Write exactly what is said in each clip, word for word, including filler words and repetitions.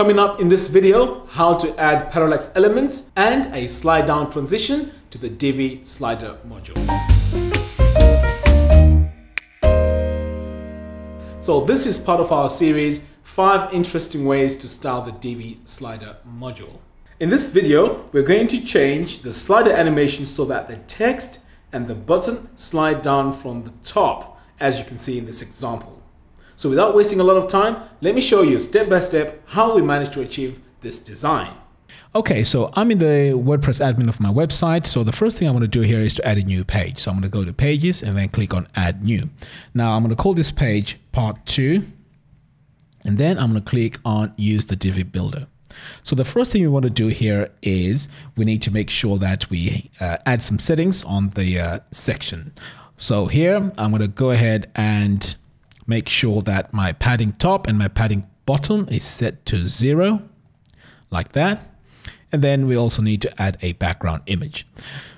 Coming up in this video, how to add parallax elements and a slide down transition to the Divi slider module. So this is part of our series, five interesting ways to style the Divi slider module. In this video, we're going to change the slider animation so that the text and the button slide down from the top, as you can see in this example. So without wasting a lot of time, let me show you step by step how we managed to achieve this design. Okay, so I'm in the WordPress admin of my website. So the first thing I want to do here is to add a new page. So I'm going to go to Pages and then click on Add New. Now I'm going to call this page Part two, and then I'm going to click on Use the Divi Builder. So the first thing we want to do here is we need to make sure that we uh, add some settings on the uh, section. So here I'm going to go ahead and make sure that my padding top and my padding bottom is set to zero, like that. And then we also need to add a background image.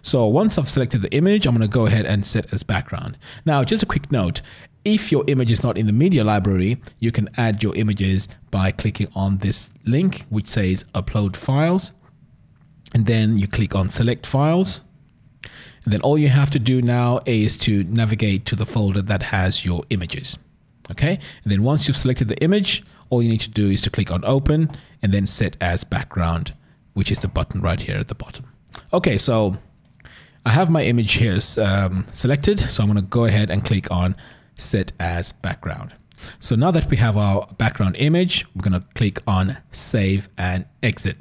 So once I've selected the image, I'm going to go ahead and set as background. Now, just a quick note, if your image is not in the media library, you can add your images by clicking on this link, which says Upload Files. And then you click on Select Files. And then all you have to do now is to navigate to the folder that has your images. Okay, and then once you've selected the image, all you need to do is to click on Open and then Set as Background, which is the button right here at the bottom. Okay, so I have my image here um, selected, so I'm going to go ahead and click on Set as Background. So now that we have our background image, we're going to click on Save and Exit.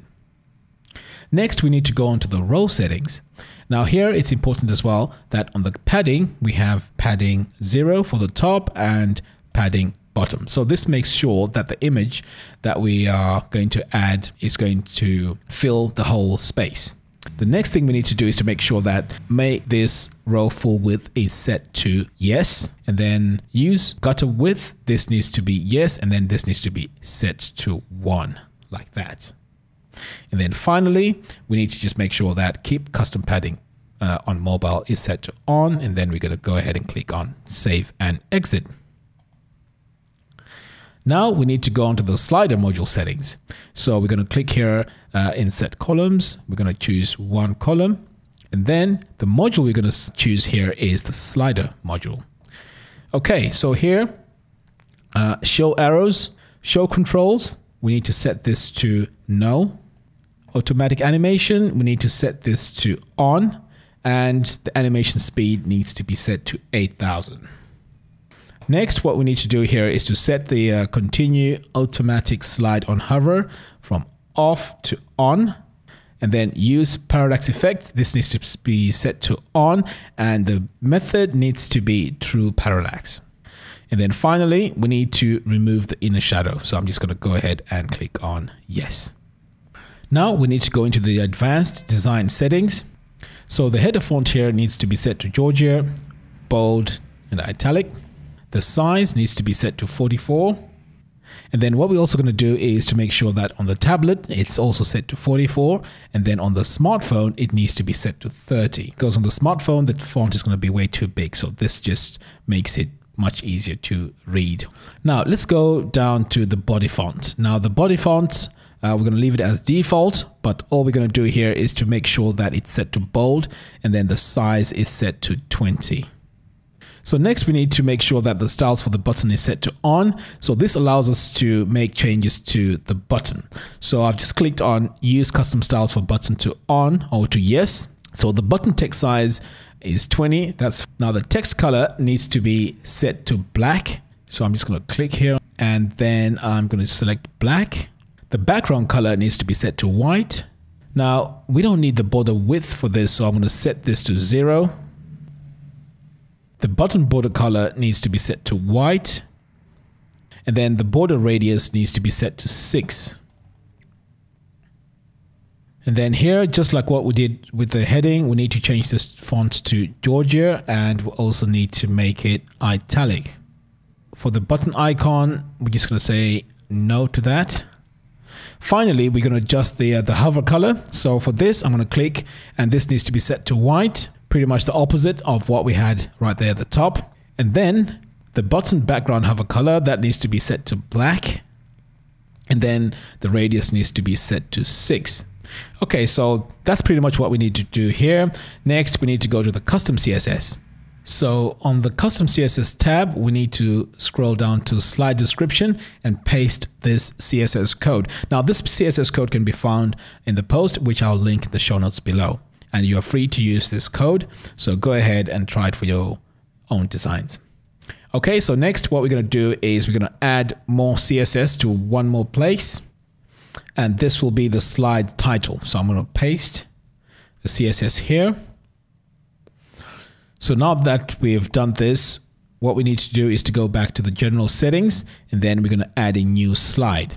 Next, we need to go on to the row settings. Now here, it's important as well that on the padding, we have padding zero for the top and padding bottom. So this makes sure that the image that we are going to add is going to fill the whole space. The next thing we need to do is to make sure that make this row full width is set to yes, and then use gutter width. This needs to be yes, and then this needs to be set to one, like that. And then finally, we need to just make sure that keep custom padding uh, on mobile is set to on, and then we're going to go ahead and click on Save and Exit. Now we need to go onto the slider module settings. So we're going to click here uh, in Set Columns. We're going to choose one column, and then the module we're going to choose here is the slider module. Okay, so here, uh, show arrows, show controls. We need to set this to no. Automatic animation, we need to set this to on, and the animation speed needs to be set to eight thousand. Next, what we need to do here is to set the uh, continue automatic slide on hover from off to on, and then use parallax effect. This needs to be set to on, and the method needs to be true parallax. And then finally, we need to remove the inner shadow. So I'm just going to go ahead and click on yes. Now we need to go into the advanced design settings. So the header font here needs to be set to Georgia, bold and italic. The size needs to be set to forty-four. And then what we're also going to do is to make sure that on the tablet, it's also set to forty-four. And then on the smartphone, it needs to be set to thirty. Because on the smartphone, the font is going to be way too big. So this just makes it much easier to read. Now let's go down to the body font. Now the body font, uh, we're going to leave it as default, but all we're going to do here is to make sure that it's set to bold, and then the size is set to twenty. So next we need to make sure that the styles for the button is set to on. So this allows us to make changes to the button. So I've just clicked on Use Custom Styles for Button to on or to yes. So the button text size is twenty. That's now the text color needs to be set to black. So I'm just going to click here and then I'm going to select black. The background color needs to be set to white. Now we don't need the border width for this, so I'm going to set this to zero. The button border color needs to be set to white. And then the border radius needs to be set to six. And then here, just like what we did with the heading, we need to change this font to Georgia, and we also need to make it italic. For the button icon, we're just going to say no to that. Finally, we're going to adjust the, uh, the hover color. So for this, I'm going to click, and this needs to be set to white, pretty much the opposite of what we had right there at the top. And then the button background hover color, that needs to be set to black. and then the radius needs to be set to six. Okay, so that's pretty much what we need to do here. Next, we need to go to the custom C S S. So on the custom C S S tab, we need to scroll down to slide description and paste this C S S code. Now this C S S code can be found in the post, which I'll link in the show notes below. And you are free to use this code. So go ahead and try it for your own designs. Okay, so next what we're going to do is we're going to add more C S S to one more place. And this will be the slide title. So I'm going to paste the C S S here. So now that we've done this, what we need to do is to go back to the general settings, and then we're going to add a new slide.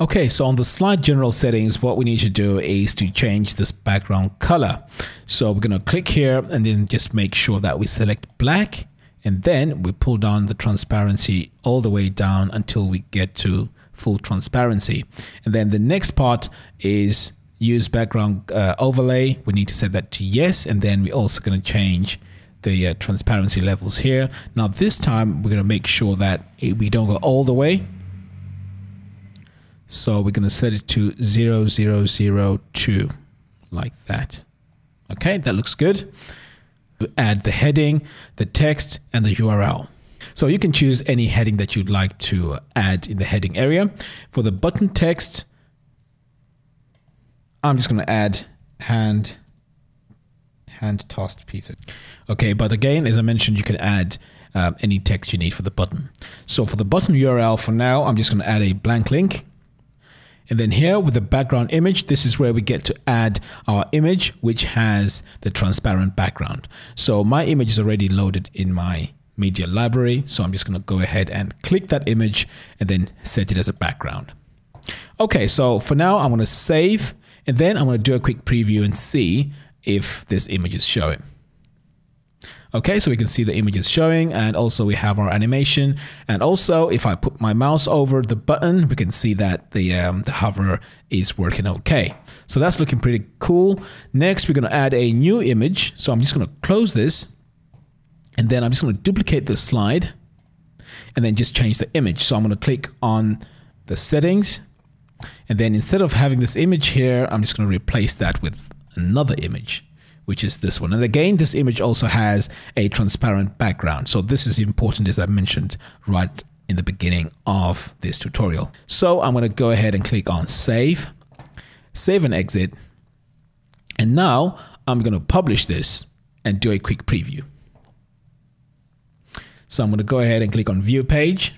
Okay, so on the slide general settings, what we need to do is to change this background color. So we're going to click here and then just make sure that we select black, and then we pull down the transparency all the way down until we get to full transparency. And then the next part is use background uh, overlay. We need to set that to yes, and then we're also going to change the uh, transparency levels here. Now this time we're going to make sure that we don't go all the way. So we're going to set it to zero zero zero two, like that. Okay, that looks good. We add the heading, the text, and the U R L. So you can choose any heading that you'd like to add in the heading area. For the button text, I'm just going to add hand, hand tossed pizza. Okay, but again, as I mentioned, you can add um, any text you need for the button. So for the button U R L, for now, I'm just going to add a blank link. And then here with the background image, this is where we get to add our image, which has the transparent background. So my image is already loaded in my media library. So I'm just going to go ahead and click that image and then set it as a background. Okay, so for now, I'm going to save, and then I'm going to do a quick preview and see if this image is showing. Okay, so we can see the image is showing, and also we have our animation. And also if I put my mouse over the button, we can see that the, um, the hover is working okay. So that's looking pretty cool. Next, we're going to add a new image. So I'm just going to close this, and then I'm just going to duplicate this slide and then just change the image. So I'm going to click on the settings, and then instead of having this image here, I'm just going to replace that with another image, which is this one. And again, this image also has a transparent background. So this is important, as I mentioned right in the beginning of this tutorial. So I'm going to go ahead and click on save, save and exit. And now I'm going to publish this and do a quick preview. So I'm going to go ahead and click on view page.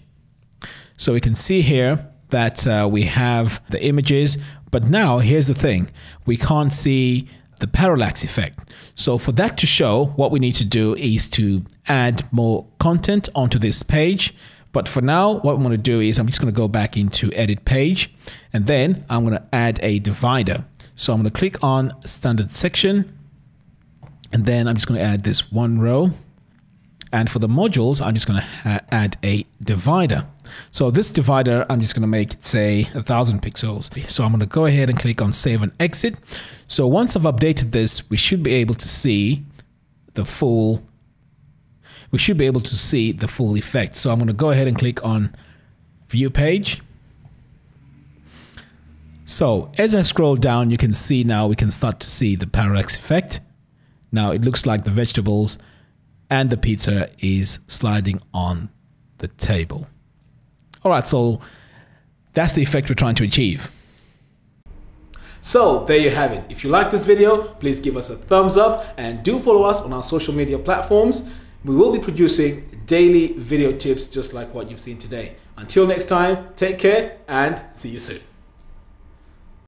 So we can see here that uh, we have the images, but now here's the thing. We can't see the parallax effect. So for that to show, what we need to do is to add more content onto this page. But for now, what I'm going to do is I'm just going to go back into edit page, and then I'm going to add a divider. So I'm going to click on standard section, and then I'm just going to add this one row. And for the modules, I'm just going to add a divider. So this divider, I'm just going to make it say a thousand pixels. So I'm going to go ahead and click on save and exit. So once I've updated this, we should be able to see the full, we should be able to see the full effect. So I'm going to go ahead and click on view page. So as I scroll down, you can see now we can start to see the parallax effect. Now it looks like the vegetables and the pizza is sliding on the table. All right, so that's the effect we're trying to achieve. So there you have it. If you like this video, please give us a thumbs up and do follow us on our social media platforms. We will be producing daily video tips just like what you've seen today. Until next time, take care and see you soon.